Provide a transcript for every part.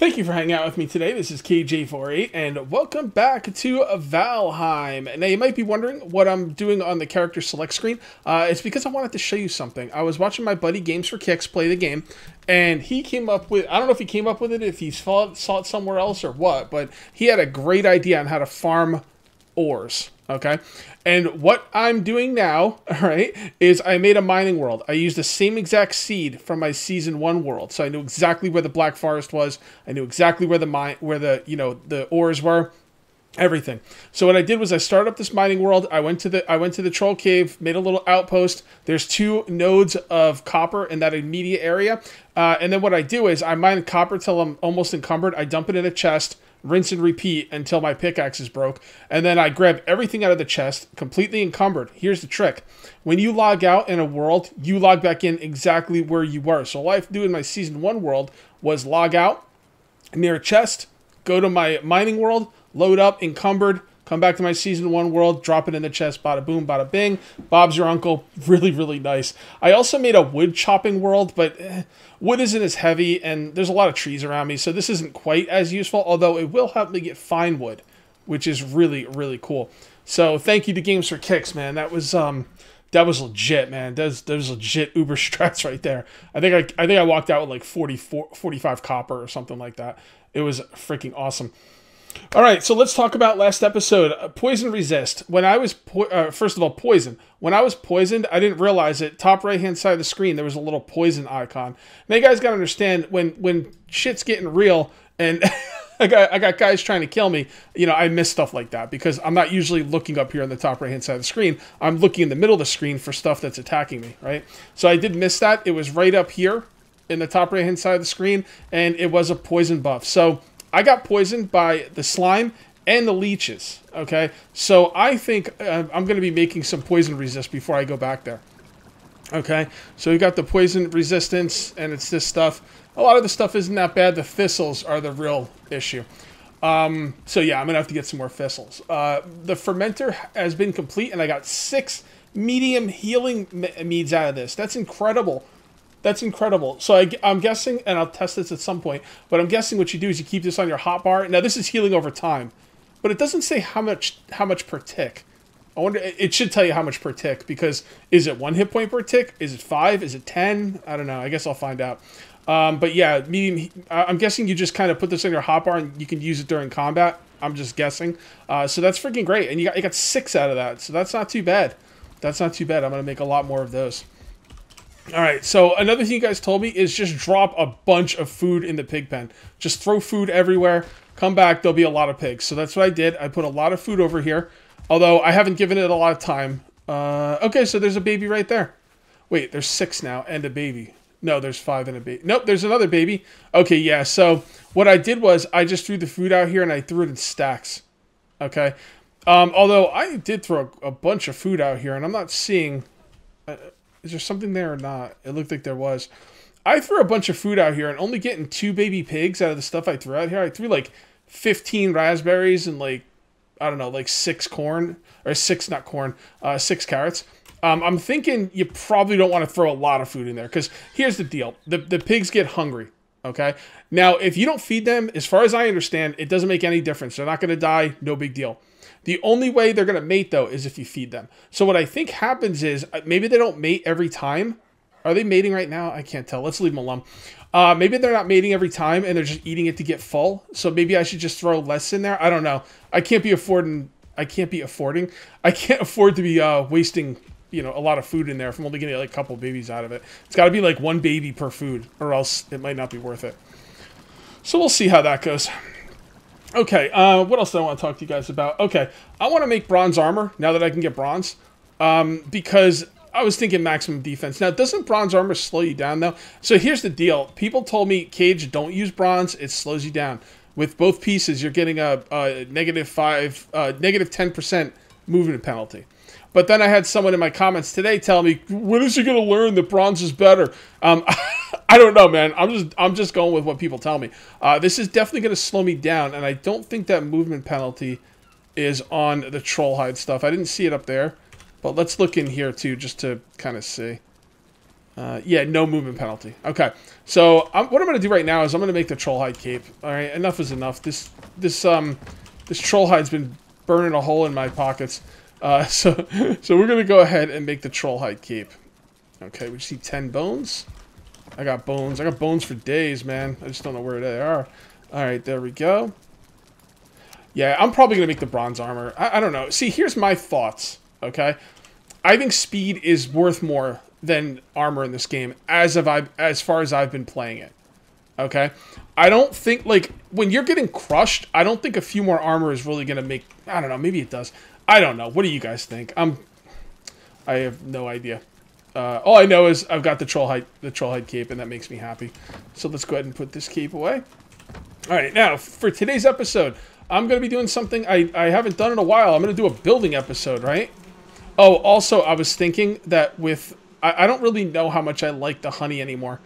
Thank you for hanging out with me today. This is Kage848, and welcome back to Valheim. Now, you might be wondering what I'm doing on the character select screen. It's because I wanted to show you something. I was watching my buddy Games4Kicks play the game, and he came up with, I don't know if he came up with it, if he saw it somewhere else or what, but he had a great idea on how to farm ores. Okay, and what I'm doing now, all right, is I made a mining world. I used the same exact seed from my Season 1 world, so I knew exactly where the Black Forest was. I knew exactly where the you know the ores were, everything. So what I did was I started up this mining world. I went to the troll cave, made a little outpost. There's 2 nodes of copper in that immediate area, and then what I do is I mine copper till I'm almost encumbered. I dump it in a chest. Rinse and repeat until my pickaxe is broke, and then I grab everything out of the chest completely encumbered. Here's the trick: when you log out in a world, you log back in exactly where you were. So all I have to do in my Season 1 world was log out near a chest, go to my mining world, load up encumbered, come back to my Season 1 world, drop it in the chest, bada boom, bada bing. Bob's your uncle. Really, really nice. I also made a wood chopping world, but wood isn't as heavy, and there's a lot of trees around me, so this isn't quite as useful, although it will help me get fine wood, which is really, really cool. So thank you to Games4Kicks, man. That was legit, man. Those legit Uber strats right there. I think I walked out with like 45 copper or something like that. It was freaking awesome. All right, so let's talk about last episode. Poison resist. When I was first of all, poison. When I was poisoned, I didn't realize it. Top right-hand side of the screen, there was a little poison icon. Now you guys gotta understand when shit's getting real and I got guys trying to kill me, you know, I miss stuff like that because I'm not usually looking up here on the top right-hand side of the screen. I'm looking in the middle of the screen for stuff that's attacking me, right? So I did miss that. It was right up here in the top right-hand side of the screen, and it was a poison buff. So I got poisoned by the slime and the leeches, okay? So I think I'm going to be making some poison resist before I go back there, okay? So we've got the poison resistance, and it's this stuff. A lot of the stuff isn't that bad. The thistles are the real issue. So yeah, I'm going to have to get some more thistles. The fermenter has been complete, and I got 6 medium healing meads out of this. That's incredible. That's incredible. So I'm guessing, and I'll test this at some point, but I'm guessing what you do is you keep this on your hotbar. Now this is healing over time, but it doesn't say how much per tick. I wonder, it should tell you how much per tick, because is it 1 hit point per tick? Is it 5? Is it 10? I don't know. I guess I'll find out. But yeah, medium. I'm guessing you just kind of put this on your hotbar and you can use it during combat. I'm just guessing. So that's freaking great. And you got 6 out of that. So that's not too bad. That's not too bad. I'm going to make a lot more of those. All right, so another thing you guys told me is just drop a bunch of food in the pig pen. Just throw food everywhere. Come back, there'll be a lot of pigs. So that's what I did. I put a lot of food over here, although I haven't given it a lot of time. Okay, so there's a baby right there. Wait, there's 6 now and a baby. No, there's 5 and a baby. Nope, there's another baby. Okay, yeah, so what I did was I just threw the food out here and I threw it in stacks. Okay, although I did throw a bunch of food out here, and I'm not seeing... is there something there or not? It looked like there was. I threw a bunch of food out here and only getting 2 baby pigs out of the stuff I threw out here. I threw like 15 raspberries and like, I don't know, like 6 corn, or 6 carrots. I'm thinking you probably don't want to throw a lot of food in there, because here's the deal. The pigs get hungry, okay? Now, if you don't feed them, as far as I understand, it doesn't make any difference. They're not going to die. No big deal. The only way they're going to mate, though, is if you feed them. So what I think happens is, maybe they don't mate every time. Are they mating right now? I can't tell. Let's leave them alone. Maybe they're not mating every time, and they're just eating it to get full. So maybe I should just throw less in there. I don't know. I can't afford to be wasting, you know, a lot of food in there if I'm only getting like a couple babies out of it. It's got to be like 1 baby per food, or else it might not be worth it. So we'll see how that goes. Okay, what else do I want to talk to you guys about? Okay, I want to make bronze armor now that I can get bronze, because I was thinking maximum defense. Now, doesn't bronze armor slow you down, though? So here's the deal. People told me, Cage, don't use bronze. It slows you down. With both pieces, you're getting a negative 10% movement penalty. But then I had someone in my comments today tell me, when is he going to learn that bronze is better? I don't know, man. I'm just going with what people tell me. This is definitely going to slow me down, and I don't think that movement penalty is on the troll hide stuff. I didn't see it up there, but let's look in here, too, just to kind of see. Yeah, no movement penalty. Okay, so what I'm going to do right now is I'm going to make the Trollhide cape. All right, enough is enough. This Trollhide's been burning a hole in my pockets. So we're going to go ahead and make the Trollhide cape. Okay, we just need 10 bones. I got bones. I got bones for days, man. I just don't know where they are. All right, there we go. Yeah, I'm probably going to make the bronze armor. I don't know. See, here's my thoughts, okay? I think speed is worth more than armor in this game, as far as I've been playing it, okay? I don't think, like, when you're getting crushed, I don't think a few more armor is really going to make, I don't know, maybe it does. I don't know. What do you guys think? I have no idea. All I know is I've got the Trollhide cape, and that makes me happy. So let's go ahead and put this cape away. All right, now, for today's episode, I'm going to be doing something I haven't done in a while. I'm going to do a building episode, right? Oh, also, I was thinking that with... I don't really know how much I like the honey anymore,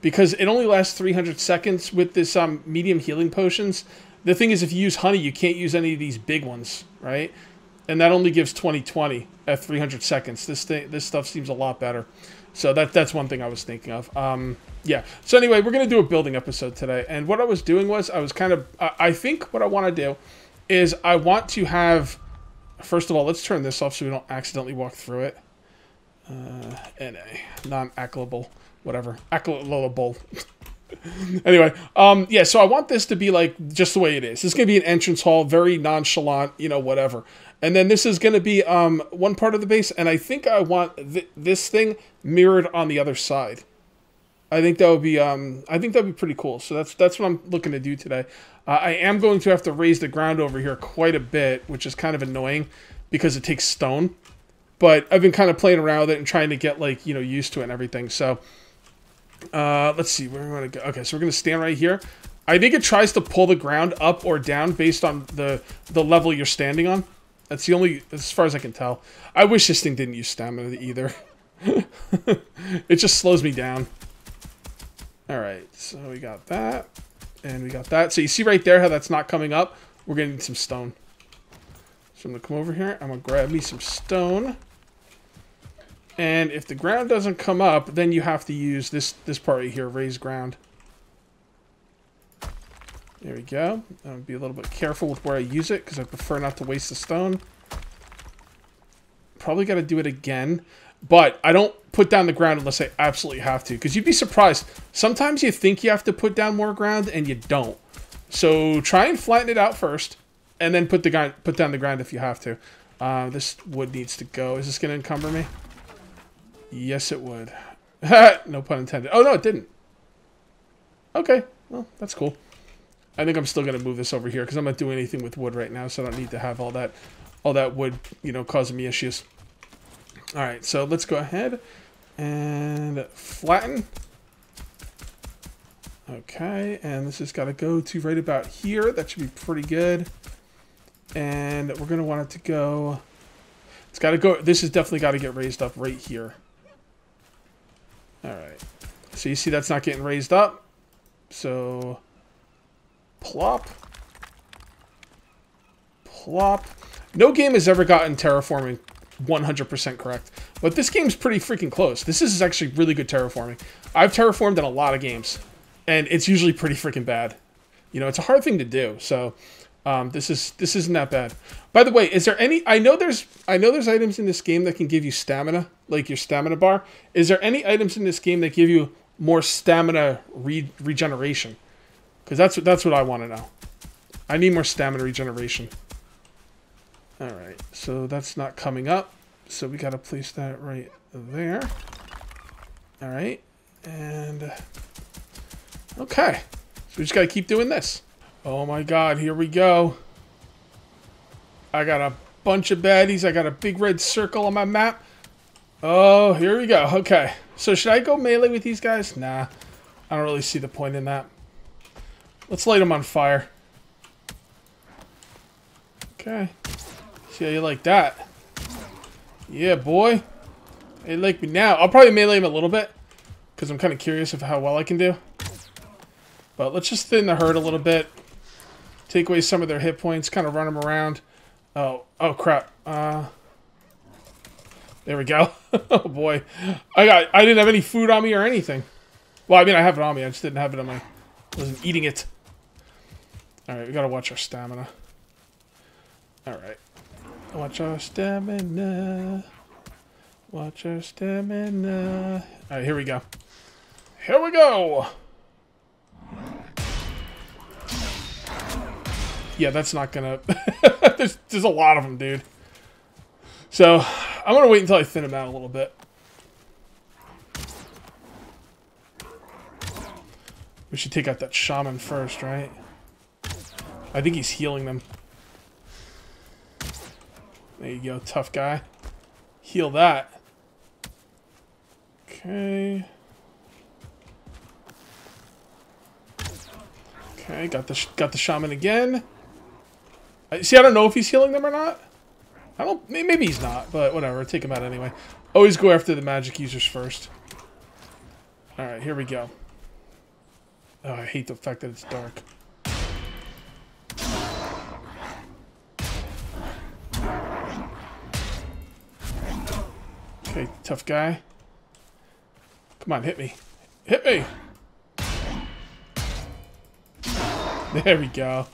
because it only lasts 300 seconds with this medium healing potions. The thing is, if you use honey, you can't use any of these big ones, right? And that only gives 20/20 at 300 seconds. This stuff seems a lot better. So that's one thing I was thinking of. Yeah. So anyway, we're going to do a building episode today. And what I was doing was I was kind of... I think what I want to do is I want to have... First of all, let's turn this off so we don't accidentally walk through it. NA. Non-accolable. Whatever. Accolable. Anyway, yeah, so I want this to be like just the way it is. This is going to be an entrance hall, very nonchalant, you know, whatever. And then this is going to be one part of the base, and I think I want this thing mirrored on the other side. I think that would be pretty cool. So that's what I'm looking to do today. I am going to have to raise the ground over here quite a bit, which is kind of annoying because it takes stone. But I've been kind of playing around with it and trying to get, like, you know, used to it and everything. So let's see where we want to go. Okay, so we're going to stand right here. I think it tries to pull the ground up or down based on the level you're standing on. That's the only, as far as I can tell. I wish this thing didn't use stamina either. It just slows me down. All right, so we got that. And we got that. So you see right there how that's not coming up? We're going to need some stone. So I'm going to come over here. I'm going to grab me some stone. And if the ground doesn't come up, then you have to use this part right here, raise ground. There we go. I'm going to be a little bit careful with where I use it because I prefer not to waste the stone. Probably got to do it again. But I don't put down the ground unless I absolutely have to. Because you'd be surprised. Sometimes you think you have to put down more ground and you don't. So try and flatten it out first. And then put down the ground if you have to. This wood needs to go. Is this going to encumber me? Yes, it would. No pun intended. Oh, no, it didn't. Okay. Well, that's cool. I think I'm still going to move this over here because I'm not doing anything with wood right now, so I don't need to have all that wood, you know, causing me issues. All right, so let's go ahead and flatten. Okay, and this has got to go to right about here. That should be pretty good. And we're going to want it to go... It's got to go... This has definitely got to get raised up right here. All right. So you see that's not getting raised up. So... Plop. Plop. No game has ever gotten terraforming 100% correct. But this game's pretty freaking close. This is actually really good terraforming. I've terraformed in a lot of games. And it's usually pretty freaking bad. You know, it's a hard thing to do. So... this isn't that bad. By the way, is there any... I know there's items in this game that can give you stamina, like your stamina bar. Is there any items in this game that give you more stamina regeneration? Because that's what I want to know. I need more stamina regeneration. All right, so that's not coming up. So we got to place that right there. All right, and... Okay, so we just got to keep doing this. Oh my god, here we go. I got a bunch of baddies. I got a big red circle on my map. Oh, here we go. Okay. So should I go melee with these guys? Nah. I don't really see the point in that. Let's light them on fire. Okay. See how you like that. Yeah, boy. They like me now. I'll probably melee him a little bit, because I'm kind of curious of how well I can do. But let's just thin the herd a little bit. Take away some of their hit points. Kind of run them around. Oh crap. There we go. Oh boy, I didn't have any food on me or anything. Well, I mean I have it on me. I just didn't have it on my. Wasn't eating it. All right, we gotta watch our stamina. All right, watch our stamina. Watch our stamina. All right, here we go. Here we go. Yeah, that's not gonna. There's a lot of them, dude. So I'm gonna wait until I thin them out a little bit. We should take out that shaman first, right? I think he's healing them. There you go, tough guy. Heal that. Okay. Okay, got the shaman again. See, I don't know if he's healing them or not. I don't. Maybe he's not, but whatever. Take him out anyway. Always go after the magic users first. All right, here we go. Oh, I hate the fact that it's dark. Okay, tough guy. Come on, hit me. Hit me! There we go.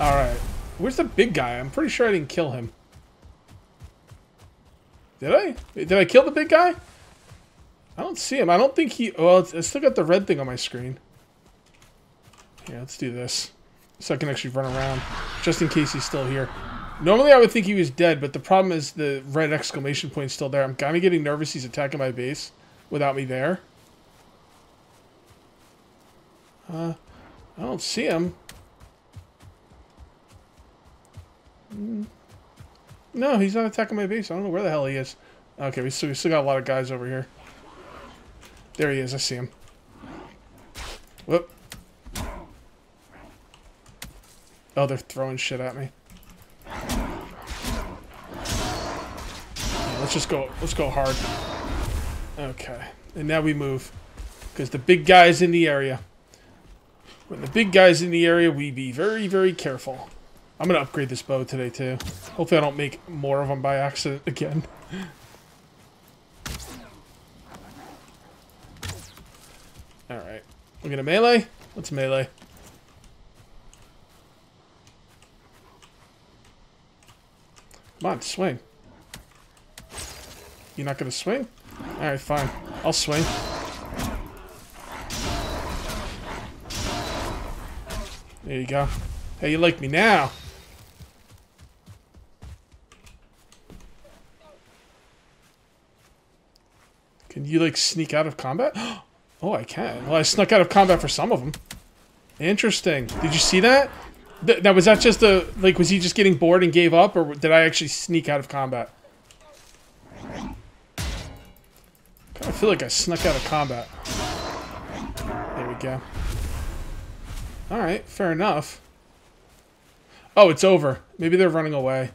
Alright. Where's the big guy? I'm pretty sure I didn't kill him. Did I? Did I kill the big guy? I don't see him. I don't think he... Well, I still got the red thing on my screen. Yeah, let's do this. So I can actually run around. Just in case he's still here. Normally I would think he was dead, but the problem is the red exclamation point's still there. I'm kind of getting nervous he's attacking my base without me there. I don't see him. No, he's not attacking my base. I don't know where the hell he is. Okay, we still got a lot of guys over here. There he is. I see him. Whoop. Oh, they're throwing shit at me. Let's just go. Let's go hard. Okay, and now we move because the big guy's in the area. When the big guy's in the area, we be very, very careful. I'm gonna upgrade this bow today too. Hopefully, I don't make more of them by accident again. All right, we're gonna melee. Let's melee. Come on, swing. You're not going to swing? Alright, fine. I'll swing. There you go. Hey, you like me now. Can you, like, sneak out of combat? Oh, I can. Well, I snuck out of combat for some of them. Interesting. Did you see that? Now, was that just a... Like, was he just getting bored and gave up? Or did I actually sneak out of combat? I feel like I snuck out of combat. There we go. Alright, fair enough. Oh, it's over. Maybe they're running away.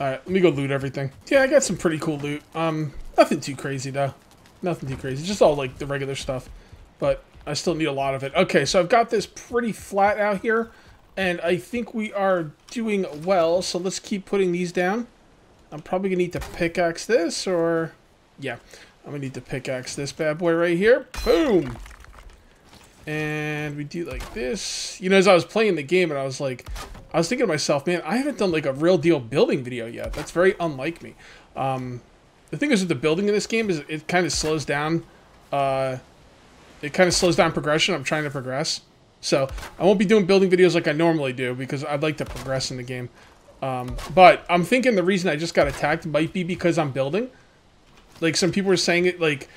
Alright, let me go loot everything. Yeah, I got some pretty cool loot. Nothing too crazy, though. Nothing too crazy. Just all, like, the regular stuff. But I still need a lot of it. Okay, so I've got this pretty flat out here. And I think we are doing well. So let's keep putting these down. I'm probably going to need to pickaxe this, or... Yeah, I'm going to need to pickaxe this bad boy right here. Boom! And we do like this. You know, as I was playing the game and I was like... I was thinking to myself, man, I haven't done like a real deal building video yet. That's very unlike me. The thing is with the building in this game is it kind of slows down... it kind of slows down progression. I'm trying to progress. So, I won't be doing building videos like I normally do because I'd like to progress in the game. But I'm thinking the reason I just got attacked might be because I'm building. Like, some people were saying it, like,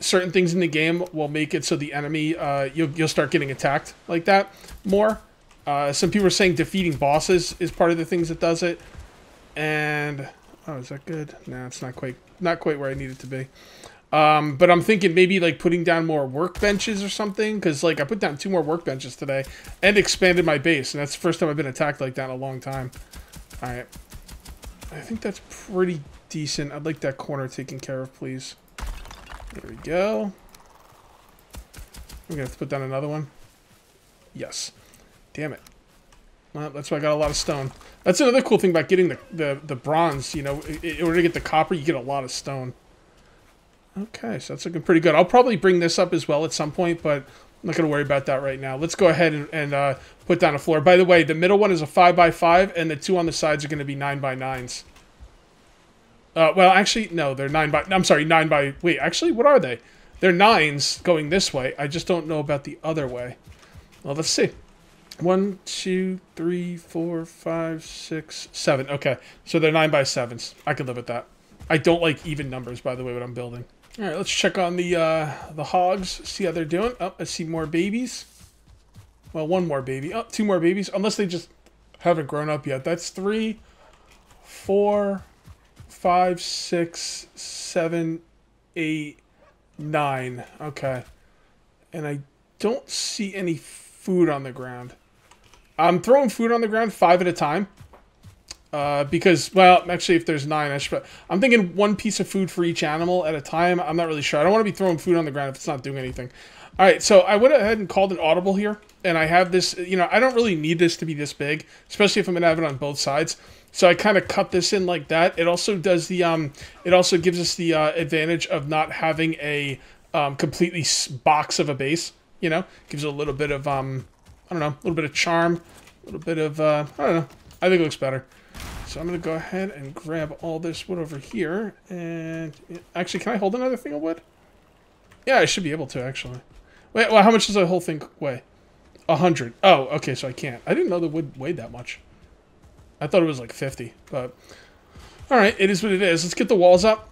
certain things in the game will make it so the enemy, you'll start getting attacked like that more. Some people were saying defeating bosses is part of the things that does it. And, oh, is that good? Nah, it's not quite where I need it to be. But I'm thinking maybe, like, putting down more workbenches or something. Because, like, I put down 2 more workbenches today and expanded my base. And that's the first time I've been attacked like that in a long time. Alright. I think that's pretty decent. I'd like that corner taken care of, please. There we go. We're going to have to put down another one. Yes. Damn it. Well, that's why I got a lot of stone. That's another cool thing about getting the bronze, you know. In order to get the copper, you get a lot of stone. Okay, so that's looking pretty good. I'll probably bring this up as well at some point, but I'm not going to worry about that right now. Let's go ahead and put down a floor. By the way, the middle one is a 5x5, and the two on the sides are going to be 9x9s. Well, actually, no, they're 9x... I'm sorry, 9x... Wait, actually, what are they? They're 9s going this way. I just don't know about the other way. Well, let's see. 1, 2, 3, 4, 5, 6, 7. Okay, so they're 9x7s. I could live with that. I don't like even numbers, by the way, when I'm building. All right, let's check on the hogs, see how they're doing. Oh, I see more babies. Well, one more baby. Oh, two more babies, unless they just haven't grown up yet. That's 3, 4, 5, 6, 7, 8, 9. Okay, and I don't see any food on the ground. I'm throwing food on the ground 5 at a time. Because, well, actually, if there's 9, I'm thinking one piece of food for each animal at a time. I'm not really sure. I don't want to be throwing food on the ground if it's not doing anything. All right, so I went ahead and called an audible here. And I have this, you know, I don't really need this to be this big, especially if I'm going to have it on both sides. So I kind of cut this in like that. It also does the, it also gives us the advantage of not having a completely box of a base, you know. Gives it a little bit of, I don't know, a little bit of charm, a little bit of, I don't know. I think it looks better. So I'm going to go ahead and grab all this wood over here. And actually, can I hold another thing of wood? Yeah, I should be able to, actually. Wait, well, how much does the whole thing weigh? 100. Oh, okay, so I can't. I didn't know the wood weighed that much. I thought it was like 50, but... All right, it is what it is. Let's get the walls up.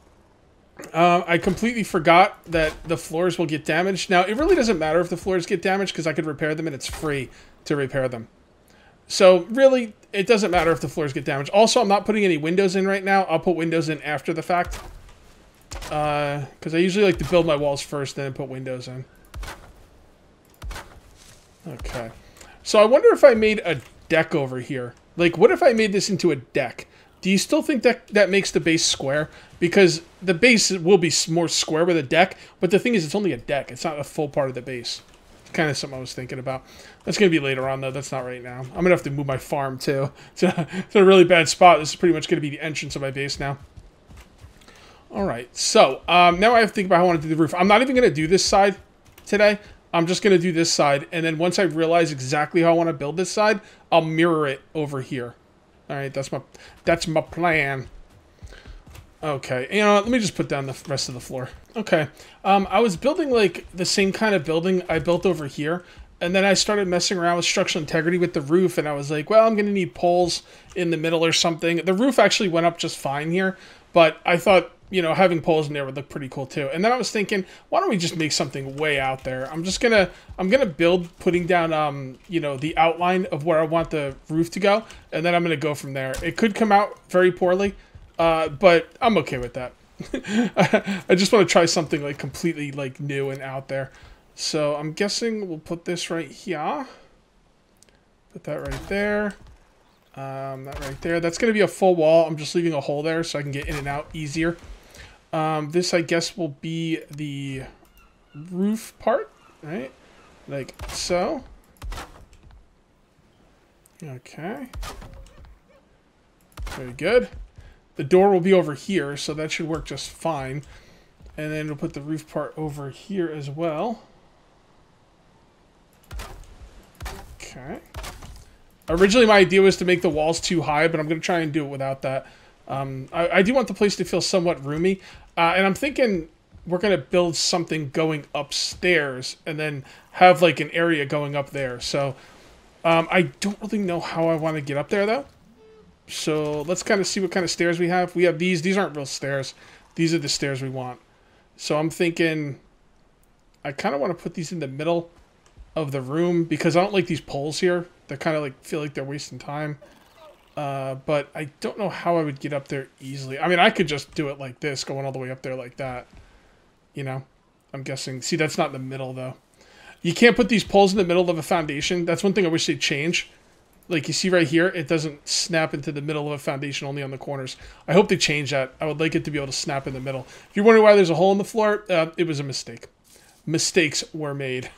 I completely forgot that the floors will get damaged. Now, it really doesn't matter if the floors get damaged because I could repair them, and it's free to repair them. So, really, it doesn't matter if the floors get damaged. Also, I'm not putting any windows in right now. I'll put windows in after the fact. Because I usually like to build my walls first, then put windows in. Okay. So, I wonder if I made a deck over here. Like, what if I made this into a deck? Do you still think that makes the base square? Because the base will be more square with a deck. But the thing is, it's only a deck. It's not a full part of the base. Kind of something I was thinking about. That's going to be later on, though. That's not right now. I'm going to have to move my farm, too. It's a really bad spot. This is pretty much going to be the entrance of my base now. All right. So, now I have to think about how I want to do the roof. I'm not even going to do this side today. I'm just going to do this side. And then once I realize exactly how I want to build this side, I'll mirror it over here. All right. That's my plan. Okay, you know what? Let me just put down the rest of the floor. Okay, I was building like the same kind of building I built over here, and then I started messing around with structural integrity with the roof, and I was like, well, I'm going to need poles in the middle or something. The roof actually went up just fine here, but I thought, you know, having poles in there would look pretty cool too. And then I was thinking, why don't we just make something way out there? I'm gonna build putting down, you know, the outline of where I want the roof to go, and then I'm gonna go from there. It could come out very poorly. But I'm okay with that. I just want to try something like completely like new and out there. So I'm guessing we'll put this right here. Put that right there. That right there. That's going to be a full wall. I'm just leaving a hole there so I can get in and out easier. This, I guess, will be the roof part, right? Like so. Okay. Very good. The door will be over here, so that should work just fine. And then we'll put the roof part over here as well. Okay. Originally, my idea was to make the walls too high, but I'm going to try and do it without that. I do want the place to feel somewhat roomy. And I'm thinking we're going to build something going upstairs and then have like an area going up there. So I don't really know how I want to get up there, though. So let's kind of see what kind of stairs we have. We have these. These aren't real stairs. These are the stairs we want. So I'm thinking I kind of want to put these in the middle of the room because I don't like these poles here. They kind of like feel like they're wasting time. But I don't know how I would get up there easily. I mean, I could just do it like this, going all the way up there like that. You know, I'm guessing. See, that's not in the middle, though. You can't put these poles in the middle of a foundation. That's one thing I wish they'd change. Like you see right here, it doesn't snap into the middle of a foundation, only on the corners. I hope they change that. I would like it to be able to snap in the middle. If you're wondering why there's a hole in the floor, it was a mistake. Mistakes were made.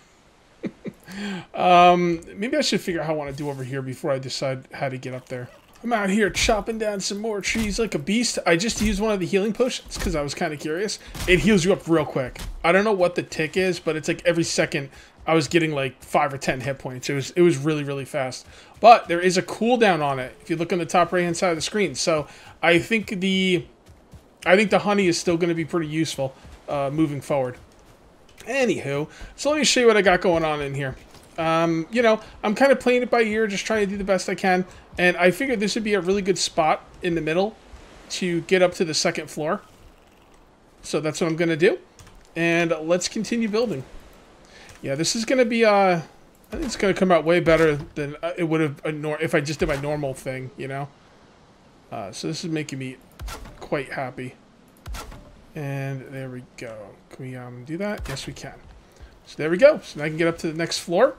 Maybe I should figure out how I want to do over here before I decide how to get up there. I'm out here chopping down some more trees like a beast. I just used one of the healing potions because I was kind of curious. It heals you up real quick. I don't know what the tick is, but it's like every second I was getting like 5 or 10 hit points. It was really, really fast. But there is a cooldown on it if you look on the top right-hand side of the screen. So I think the honey is still going to be pretty useful moving forward. Anywho, so let me show you what I got going on in here. You know, I'm kind of playing it by ear, just trying to do the best I can. And I figured this would be a really good spot in the middle to get up to the second floor. So that's what I'm going to do. And let's continue building. Yeah, this is going to be, I think it's going to come out way better than it would have if I just did my normal thing, you know. So this is making me quite happy. And there we go. Can we do that? Yes, we can. So there we go. So now I can get up to the next floor.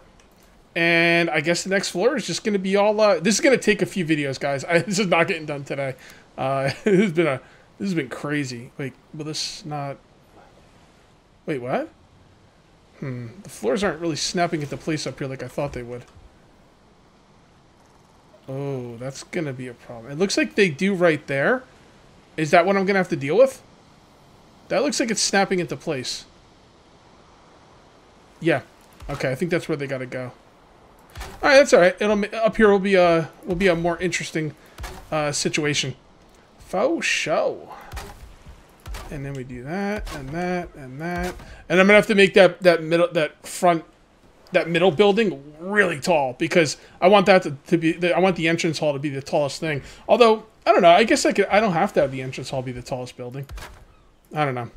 And I guess the next floor is just going to be all... this is going to take a few videos, guys. This is not getting done today. This has been crazy. Wait, will this not... Wait, what? The floors aren't really snapping into place up here like I thought they would. Oh, that's going to be a problem. It looks like they do right there. Is that what I'm going to have to deal with? That looks like it's snapping into place. Yeah. Okay, I think that's where they gotta go. All right, that's all right. It'll up here will be a more interesting situation. For show. And then we do that and that and that. And I'm gonna have to make that middle building really tall because I want that I want the entrance hall to be the tallest thing. Although I don't know. I guess I don't have to have the entrance hall be the tallest building. I don't know.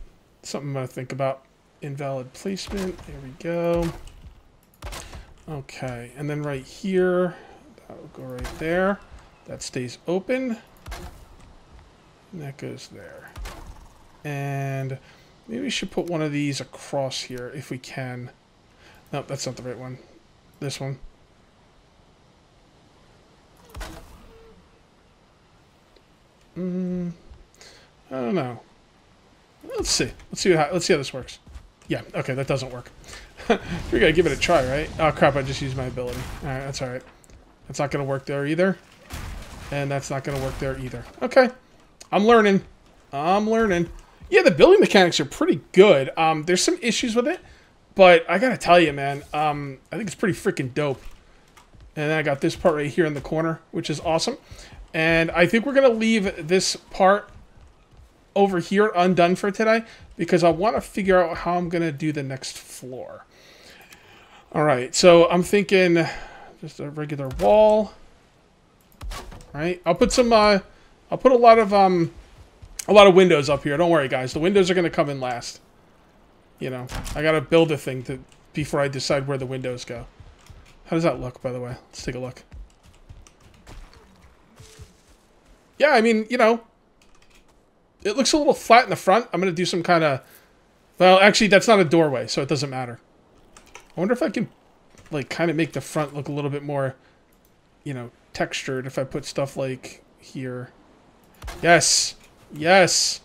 Something I'm gonna think about. Invalid placement. There we go. Okay, and then right here, that'll go right there. That stays open. And that goes there. And maybe we should put one of these across here if we can. No, that's not the right one. This one. I don't know. Let's see. Let's see how this works. Yeah, okay, that doesn't work. We gotta give it a try, right? Oh crap, I just used my ability. Alright, that's alright. That's not gonna work there either. And that's not gonna work there either. Okay. I'm learning. I'm learning. Yeah, the building mechanics are pretty good. There's some issues with it, but I gotta tell you, man, I think it's pretty freaking dope. And then I got this part right here in the corner, which is awesome. And I think we're gonna leave this part over here undone for today because I want to figure out how I'm gonna do the next floor. All right, so I'm thinking just a regular wall, right? I'll put some I'll put a lot of windows up here. Don't worry, guys, the windows are gonna come in last. You know, I gotta build a thing before I decide where the windows go. How does that look, by the way? Let's take a look. Yeah, I mean, you know, it looks a little flat in the front. I'm going to do some kind of... Well, actually, that's not a doorway, so it doesn't matter. I wonder if I can, like, kind of make the front look a little bit more, you know, textured if I put stuff, like, here. Yes! Yes!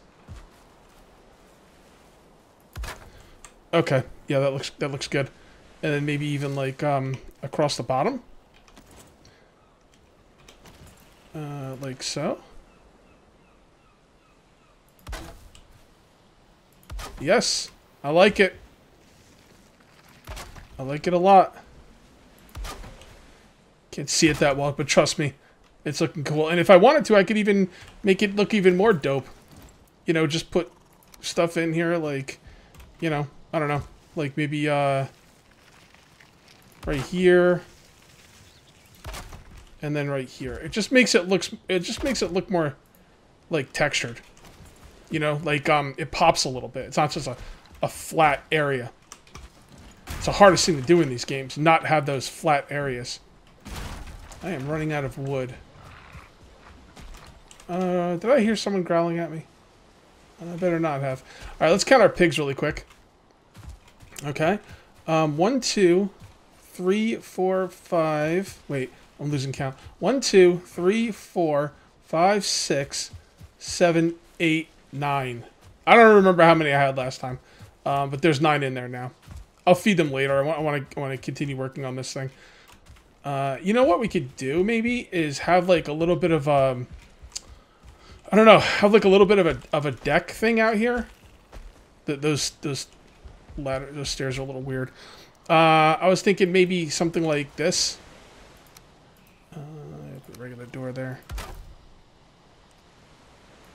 Okay. Yeah, that looks good. And then maybe even, like, across the bottom. Like so. Yes, I like it. I like it a lot. Can't see it that well, but trust me, it's looking cool. And if I wanted to, I could even make it look even more dope. You know, just put stuff in here like, you know, I don't know. Like maybe right here. And then right here. It just makes it look more like textured. You know, like, it pops a little bit. It's not just a flat area. It's the hardest thing to do in these games, not have those flat areas. I am running out of wood. Did I hear someone growling at me? I better not have. Alright, let's count our pigs really quick. Okay. 1, 2, 3, 4, 5... Wait, I'm losing count. 1, 2, 3, 4, 5, 6, 7, 8... 9. I don't remember how many I had last time, but there's 9 in there now. I'll feed them later. I want to continue working on this thing. You know what we could do maybe is have like a little bit of I don't know, have like a little bit of a deck thing out here. Those ladder, those stairs are a little weird. I was thinking maybe something like this. Put a regular door there,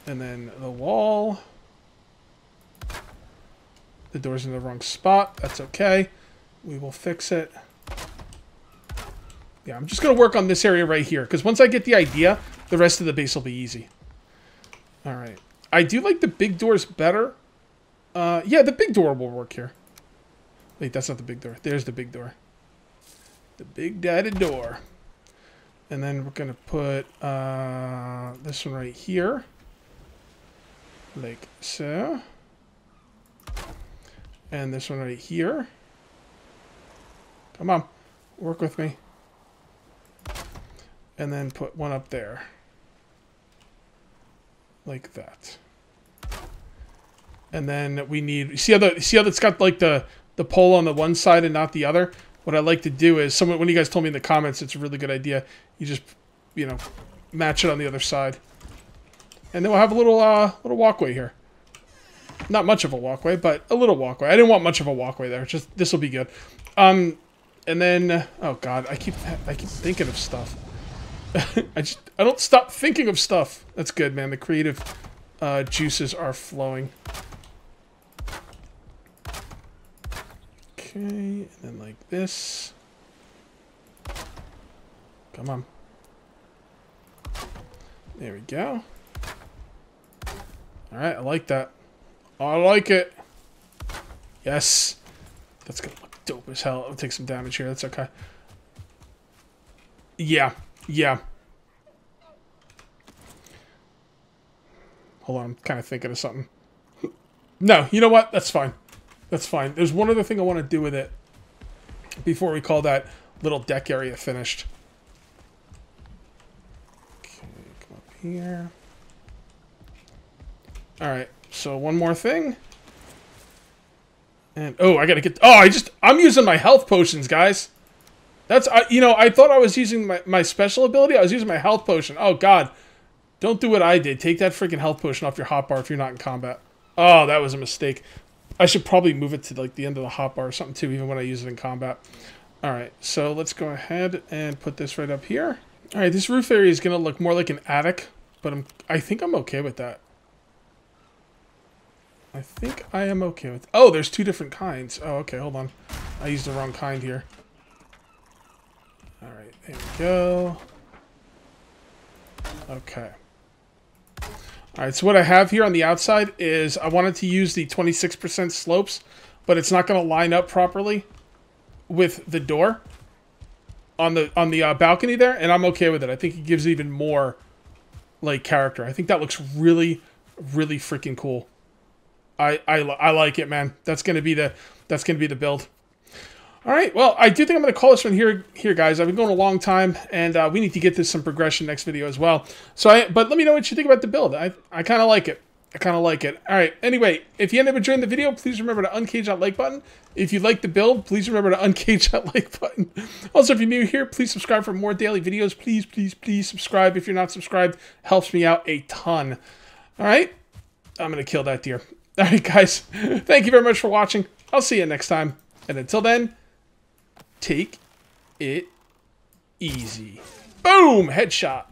and then the wall. The door's in the wrong spot. That's okay. We will fix it. Yeah, I'm just going to work on this area right here, because once I get the idea, the rest of the base will be easy. All right. I do like the big doors better. Yeah, the big door will work here. Wait, that's not the big door. There's the big door. The big daddy door. And then we're going to put this one right here. Like so. And this one right here. Come on. Work with me. And then put one up there. Like that. And then we need... See how that's got like the pole on the one side and not the other? What I like to do is... One of you guys told me in the comments it's a really good idea. You just, you know, match it on the other side. And then we'll have a little, little walkway here. Not much of a walkway, but a little walkway. I didn't want much of a walkway there. Just this will be good. And then oh god, I keep thinking of stuff. I don't stop thinking of stuff. That's good, man. The creative juices are flowing. Okay, and then like this. Come on. There we go. All right, I like that. I like it. Yes. That's going to look dope as hell. I'll take some damage here. That's okay. Yeah. Yeah. Hold on. I'm kind of thinking of something. No. You know what? That's fine. That's fine. There's one other thing I want to do with it before we call that little deck area finished. Okay. Come up here. All right. So one more thing. And oh, I gotta get... Oh, I'm using my health potions, guys. That's... you know, I thought I was using my special ability. I was using my health potion. Oh, God. Don't do what I did. Take that freaking health potion off your hotbar if you're not in combat. Oh, that was a mistake. I should probably move it to, like, the end of the hotbar or something, too, even when I use it in combat. All right. So let's go ahead and put this right up here. All right. This roof area is going to look more like an attic, but I think I'm okay with that. I think I am okay with... Oh, there's two different kinds. Oh, okay, hold on. I used the wrong kind here. Alright, there we go. Okay. Alright, so what I have here on the outside is I wanted to use the 26% slopes, but it's not going to line up properly with the door on the balcony there, and I'm okay with it. I think it gives even more, like, character. I think that looks really, really freaking cool. I like it, man. That's gonna be the build. All right. Well, I do think I'm gonna call this one here, guys. I've been going a long time, and we need to get this some progression next video as well. So, but let me know what you think about the build. I kind of like it. I kind of like it. All right. Anyway, if you end up enjoying the video, please remember to uncage that like button. If you like the build, please remember to uncage that like button. Also, if you're new here, please subscribe for more daily videos. Please, please, please subscribe. If you're not subscribed, helps me out a ton. All right. I'm gonna kill that deer. All right, guys, thank you very much for watching. I'll see you next time. And until then, take it easy. Boom, headshot.